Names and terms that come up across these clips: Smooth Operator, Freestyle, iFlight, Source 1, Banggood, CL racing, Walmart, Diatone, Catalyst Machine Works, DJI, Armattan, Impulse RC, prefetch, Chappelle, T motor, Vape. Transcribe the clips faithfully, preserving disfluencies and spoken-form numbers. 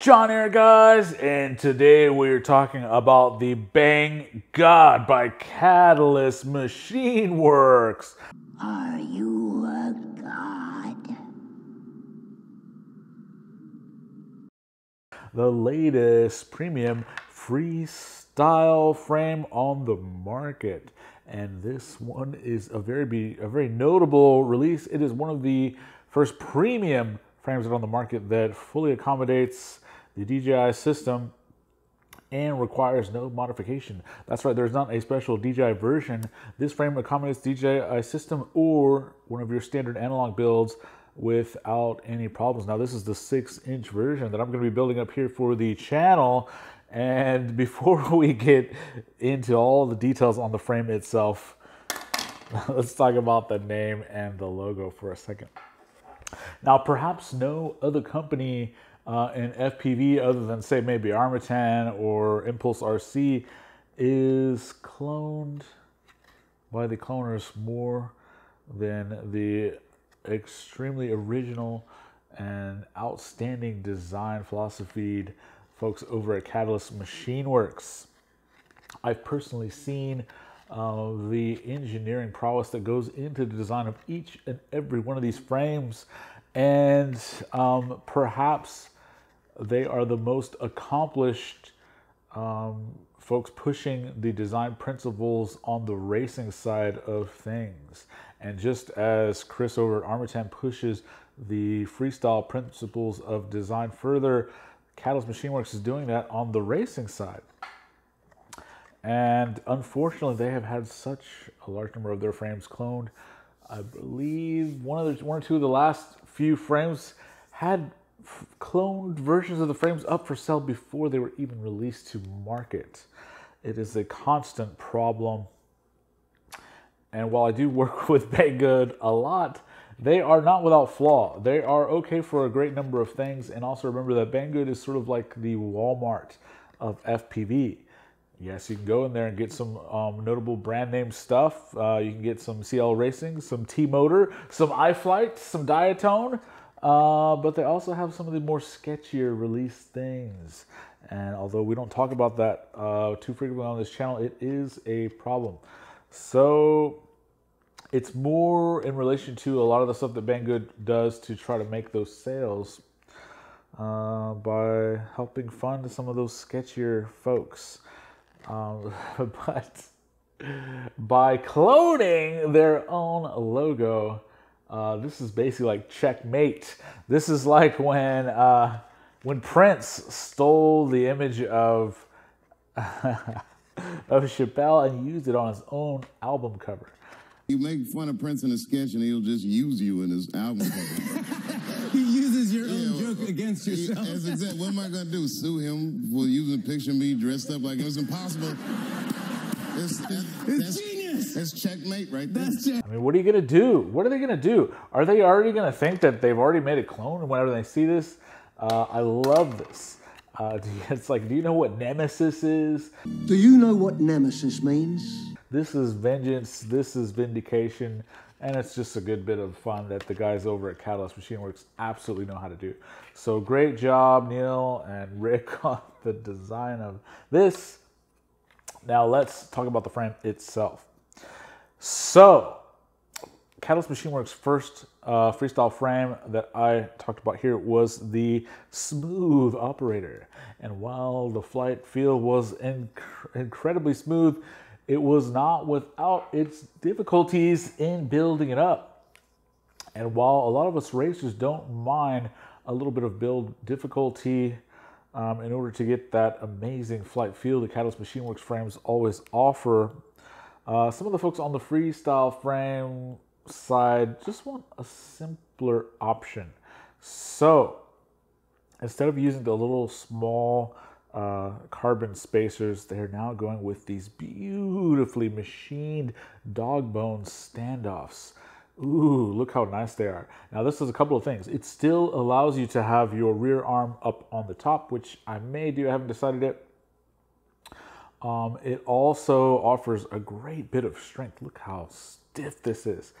John here, guys, and today we're talking about the Banggood by Catalyst Machine Works. Are you a god? The latest premium freestyle frame on the market, and this one is a very a very notable release. It is one of the first premium frames that are on the market that fully accommodates the D J I system and requires no modification. That's right, there's not a special D J I version. This frame accommodates D J I system or one of your standard analog builds without any problems. Now this is the six inch version that I'm gonna be building up here for the channel. And before we get into all the details on the frame itself, let's talk about the name and the logo for a second. Now perhaps no other company Uh, and F P V, other than say maybe Armattan or Impulse R C, is cloned by the cloners more than the extremely original and outstanding design philosophied folks over at Catalyst Machine Works. I've personally seen uh, the engineering prowess that goes into the design of each and every one of these frames, and um, perhaps they are the most accomplished um, folks pushing the design principles on the racing side of things. And just as Chris over at Armattan pushes the freestyle principles of design further, Catalyst Machine Works is doing that on the racing side. And unfortunately, they have had such a large number of their frames cloned. I believe one of the, one or two of the last few frames had cloned versions of the frames up for sale before they were even released to market. It is a constant problem. And while I do work with Banggood a lot, they are not without flaw. They are okay for a great number of things. And also remember that Banggood is sort of like the Walmart of F P V. Yes, you can go in there and get some um, notable brand name stuff. Uh, you can get some C L Racing, some T Motor, some iFlight, some Diatone. Uh, but they also have some of the more sketchier release things. And although we don't talk about that uh, too frequently on this channel, it is a problem. So it's more in relation to a lot of the stuff that Banggood does to try to make those sales uh, by helping fund some of those sketchier folks. Um, but by cloning their own logo, uh, this is basically like checkmate. This is like when uh, when Prince stole the image of of Chappelle and used it on his own album cover. You make fun of Prince in a sketch, and he'll just use you in his album cover. He uses your own yeah, joke well, against yourself. Yeah, that's exactly. What am I going to do? Sue him for using a picture of me dressed up like it was impossible? It's, it's, it's genius. That's checkmate right there. That's che I mean, what are you going to do? What are they going to do? Are they already going to think that they've already made a clone whenever they see this? Uh, I love this. Uh, it's like, do you know what nemesis is? Do you know what nemesis means? This is vengeance. This is vindication. And it's just a good bit of fun that the guys over at Catalyst Machine Works absolutely know how to do. So great job, Neil and Rick, on the design of this. Now let's talk about the frame itself. So Catalyst Machine Works' first uh, freestyle frame that I talked about here was the Smooth Operator. And while the flight feel was inc incredibly smooth, it was not without its difficulties in building it up. And while a lot of us racers don't mind a little bit of build difficulty um, in order to get that amazing flight feel the Catalyst Machine Works frames always offer, uh, some of the folks on the freestyle frame side just want a simpler option. So instead of using the little small Uh, carbon spacers, they're now going with these beautifully machined dog bone standoffs. Ooh, look how nice they are. Now this is a couple of things. It still allows you to have your rear arm up on the top, which I may do, I haven't decided yet. Um, it also offers a great bit of strength. Look how stiff this is.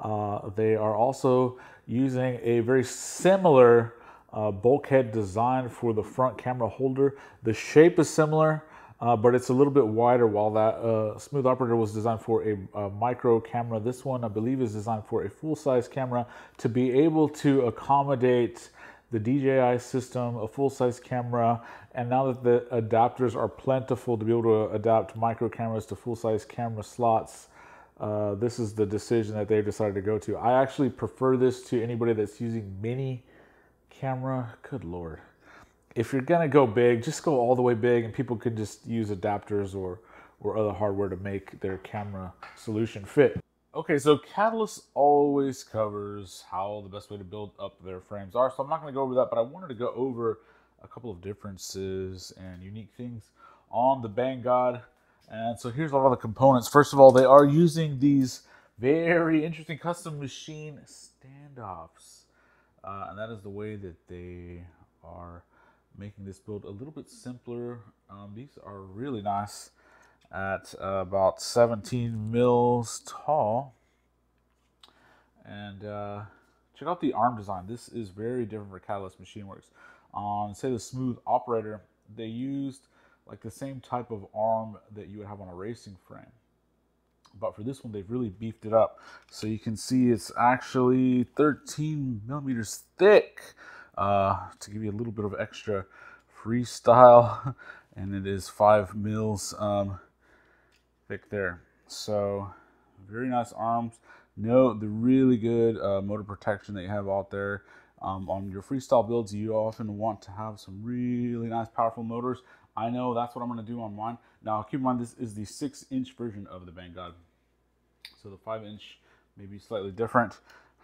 Uh, they are also using a very similar uh, bulkhead design for the front camera holder. The shape is similar, uh, but it's a little bit wider, while that uh, Smooth Operator was designed for a, a micro camera. This one, I believe, is designed for a full-size camera to be able to accommodate the D J I system, a full-size camera, and now that the adapters are plentiful to be able to adapt micro cameras to full-size camera slots, uh, this is the decision that they've decided to go to. I actually prefer this to anybody that's using mini camera. Good Lord. If you're gonna go big, just go all the way big, and people can just use adapters or, or other hardware to make their camera solution fit. Okay, so Catalyst always covers how the best way to build up their frames are, so I'm not going to go over that, but I wanted to go over a couple of differences and unique things on the Banggood. And so here's all the components. First of all, they are using these very interesting custom machine standoffs, uh, and that is the way that they are making this build a little bit simpler. Um, these are really nice, at uh, about seventeen mils tall. And uh, check out the arm design. This is very different for Catalyst Machine Works. On um, say the Smooth Operator, they used like the same type of arm that you would have on a racing frame, but for this one they've really beefed it up. So you can see it's actually thirteen millimeters thick, uh, to give you a little bit of extra freestyle, and it is five mils um, thick there. So very nice arms. Note the really good uh, motor protection that you have out there. Um, on your freestyle builds, you often want to have some really nice powerful motors. I know that's what I'm going to do on mine. Now keep in mind, this is the six inch version of the Banggood, so the five inch may be slightly different.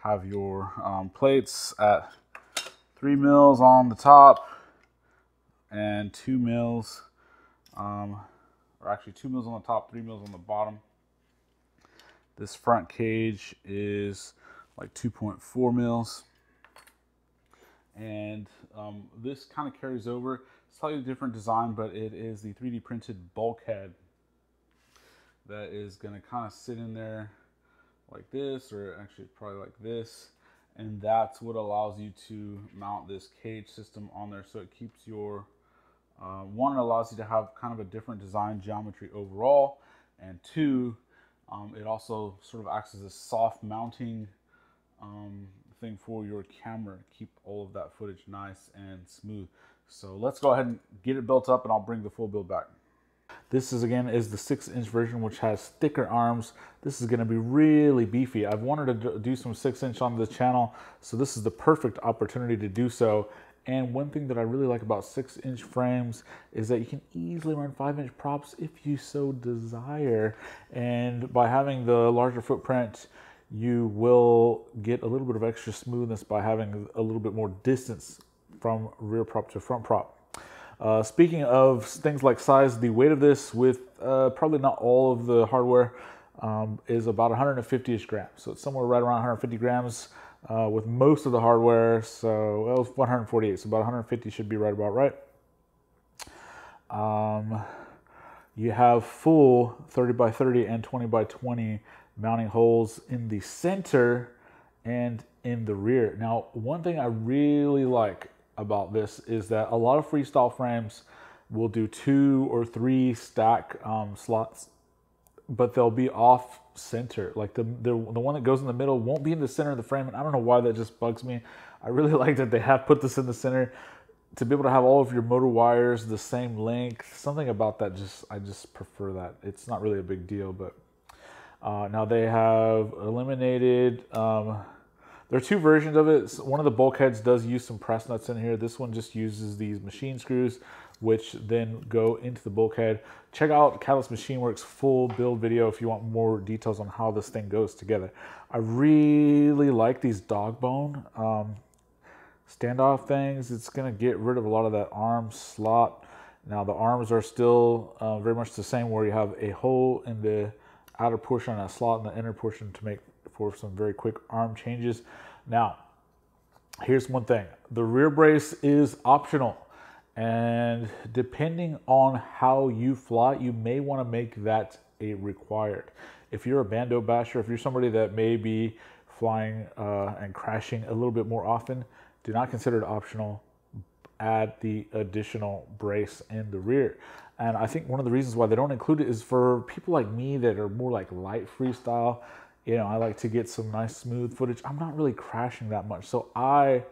Have your um, plates at three mils on the top and two mils um, or actually two mils on the top, three mils on the bottom. This front cage is like two point four mils, and um, this kind of carries over, slightly different design, but it is the three D printed bulkhead that is going to kind of sit in there like this, or actually probably like this, and that's what allows you to mount this cage system on there. So it keeps your Uh, one, it allows you to have kind of a different design geometry overall, and two, um, it also sort of acts as a soft mounting um, thing for your camera. Keep all of that footage nice and smooth. So let's go ahead and get it built up, and I'll bring the full build back. This is again is the six inch version, which has thicker arms. This is going to be really beefy. I've wanted to do some six inch on the channel, so this is the perfect opportunity to do so. And one thing that I really like about six inch frames is that you can easily run five inch props if you so desire. And by having the larger footprint, you will get a little bit of extra smoothness by having a little bit more distance from rear prop to front prop. Uh, speaking of things like size, the weight of this, with uh, probably not all of the hardware, um, is about one hundred fifty-ish grams. So it's somewhere right around one hundred fifty grams. Uh, with most of the hardware, so well, it was one hundred forty-eight, so about one hundred fifty should be right about right. Um, you have full thirty by thirty and twenty by twenty mounting holes in the center and in the rear. Now, one thing I really like about this is that a lot of freestyle frames will do two or three stack um, slots, but they'll be off center. Like the, the the one that goes in the middle won't be in the center of the frame, and I don't know why, that just bugs me. I really like that they have put this in the center to be able to have all of your motor wires the same length. Something about that, just I just prefer that. It's not really a big deal, but uh, now they have eliminated. Um, there are two versions of it. One of the bulkheads does use some press nuts in here. This one just uses these machine screws, which then go into the bulkhead. Check out Catalyst Machine Works' full build video if you want more details on how this thing goes together. I really like these dog bone um, standoff things. It's gonna get rid of a lot of that arm slot. Now the arms are still uh, very much the same, where you have a hole in the outer portion and a slot in the inner portion to make for some very quick arm changes. Now, here's one thing. The rear brace is optional, and depending on how you fly, you may want to make that a required. If you're a bando basher, if you're somebody that may be flying uh, and crashing a little bit more often, Do not consider it optional. Add the additional brace in the rear. And I think one of the reasons why they don't include it is for people like me that are more like light freestyle. You know, I like to get some nice smooth footage. I'm not really crashing that much, so I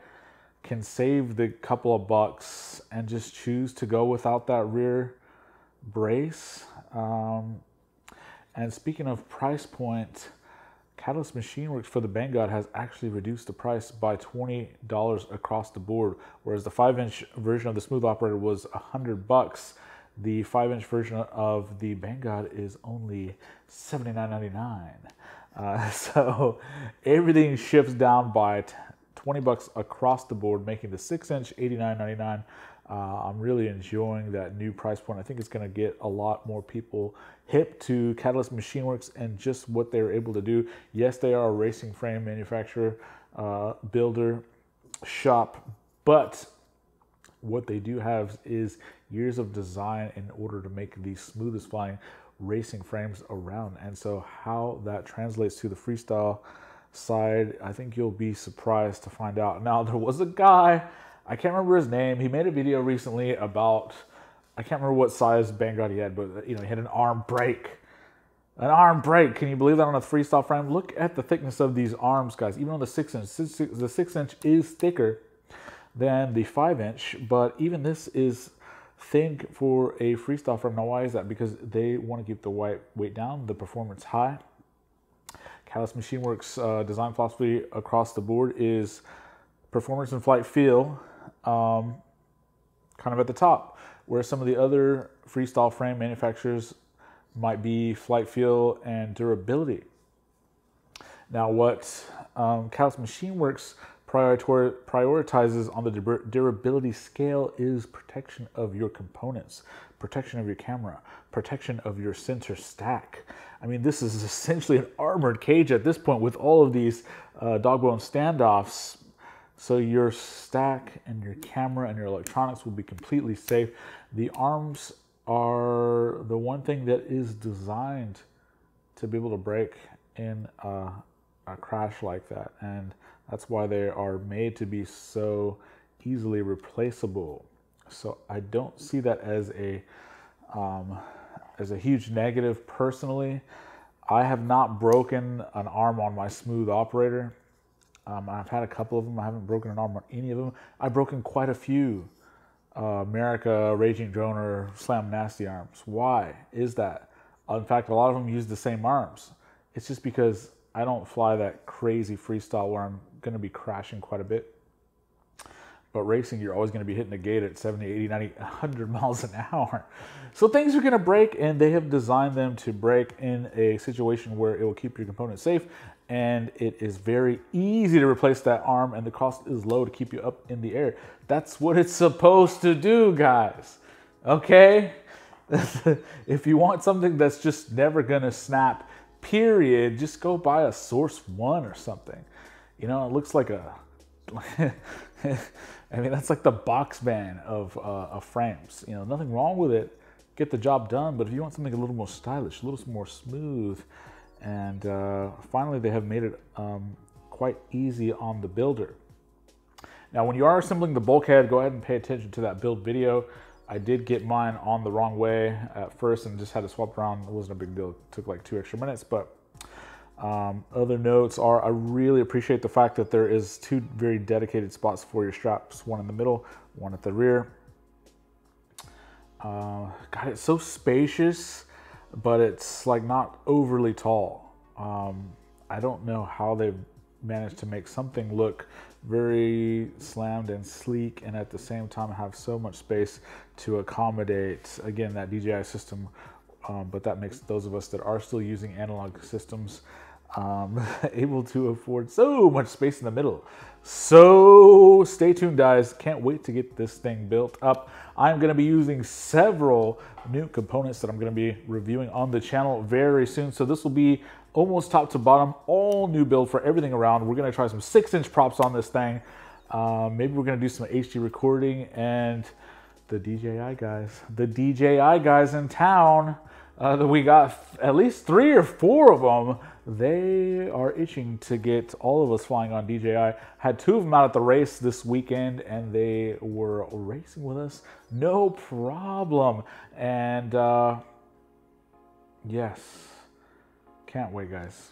can save the couple of bucks and just choose to go without that rear brace. Um, and speaking of price point, Catalyst Machine Works for the Banggood has actually reduced the price by twenty dollars across the board, whereas the five inch version of the Smooth Operator was one hundred bucks. The five inch version of the Banggood is only seventy-nine ninety-nine. Uh, so everything ships down by twenty bucks across the board, making the six inch eighty-nine ninety-nine. Uh, I'm really enjoying that new price point. I think it's going to get a lot more people hip to Catalyst Machine Works and just what they're able to do. Yes, they are a racing frame manufacturer, uh, builder, shop, but what they do have is years of design in order to make the smoothest flying racing frames around. And so how that translates to the freestyle side, I think you'll be surprised to find out. Now, there was a guy, I can't remember his name. He made a video recently about, I can't remember what size Banggood he had, but you know, he had an arm brake. An arm brake. Can you believe that on a freestyle frame? Look at the thickness of these arms, guys. Even on the six inch, six, six, the six inch is thicker than the five inch, but even this is thin for a freestyle frame. Now, why is that? Because they want to keep the weight down, the performance high. Catalyst Machine Works uh, design philosophy across the board is performance and flight feel. Um, kind of at the top, where some of the other freestyle frame manufacturers might be flight feel and durability. Now, what um, Catalyst Machine Works prioritizes on the durability scale is protection of your components, protection of your camera, protection of your sensor stack. I mean, this is essentially an armored cage at this point with all of these uh, dog bone standoffs. So your stack and your camera and your electronics will be completely safe. The arms are the one thing that is designed to be able to break in a, a crash like that. And that's why they are made to be so easily replaceable. So I don't see that as a, um, as a huge negative personally. I have not broken an arm on my Smooth Operator. Um, I've had a couple of them. I haven't broken an arm on any of them. I've broken quite a few uh, America, Raging Drone, or Slam Nasty arms. Why is that? In fact, a lot of them use the same arms. It's just because I don't fly that crazy freestyle where I'm going to be crashing quite a bit. But racing, you're always going to be hitting the gate at seventy, eighty, ninety, a hundred miles an hour. So things are going to break, and they have designed them to break in a situation where it will keep your component safe, and it is very easy to replace that arm, and the cost is low to keep you up in the air. That's what it's supposed to do, guys. Okay? If you want something that's just never going to snap, period, just go buy a Source one or something. You know, it looks like a... I mean, that's like the box van of, uh, of frames. You know, nothing wrong with it. Get the job done. But if you want something a little more stylish, a little more smooth, and uh, finally they have made it um, quite easy on the builder. Now, when you are assembling the bulkhead, go ahead and pay attention to that build video. I did get mine on the wrong way at first and just had to swap around. It wasn't a big deal. It took like two extra minutes, but... Um, other notes are, I really appreciate the fact that there is two very dedicated spots for your straps, one in the middle, one at the rear. Uh, God, it's so spacious, but it's like not overly tall. Um, I don't know how they've managed to make something look very slammed and sleek and at the same time have so much space to accommodate, again, that D J I system, um, but that makes those of us that are still using analog systems um, able to afford so much space in the middle. So stay tuned, guys. Can't wait to get this thing built up. I'm going to be using several new components that I'm going to be reviewing on the channel very soon. So this will be almost top to bottom, all new build for everything around. We're going to try some six inch props on this thing. Uh, maybe we're going to do some H D recording and the D J I guys, the D J I guys in town. uh, that we got at least three or four of them. They are itching to get all of us flying on D J I. Had two of them out at the race this weekend, and they were racing with us, no problem. And uh, yes, can't wait, guys.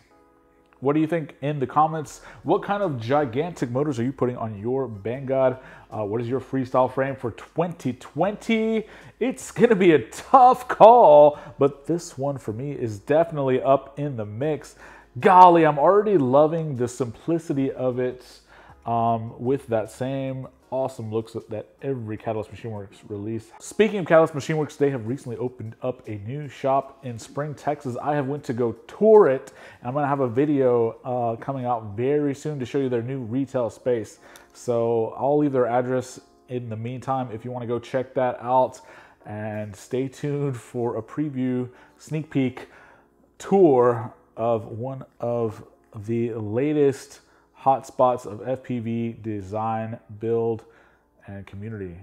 What do you think in the comments? What kind of gigantic motors are you putting on your Banggood? Uh, what is your freestyle frame for twenty twenty? It's gonna be a tough call, but this one for me is definitely up in the mix. Golly, I'm already loving the simplicity of it, um, with that same awesome looks that every Catalyst Machine Works release. Speaking of Catalyst Machine Works, they have recently opened up a new shop in Spring, Texas. I have went to go tour it, and I'm gonna have a video uh, coming out very soon to show you their new retail space. So I'll leave their address in the meantime if you wanna go check that out, and stay tuned for a preview, sneak peek tour of one of the latest hotspots of F P V design, build, and community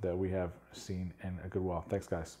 that we have seen in a good while. Thanks, guys.